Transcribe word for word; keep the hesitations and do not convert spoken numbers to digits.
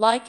Like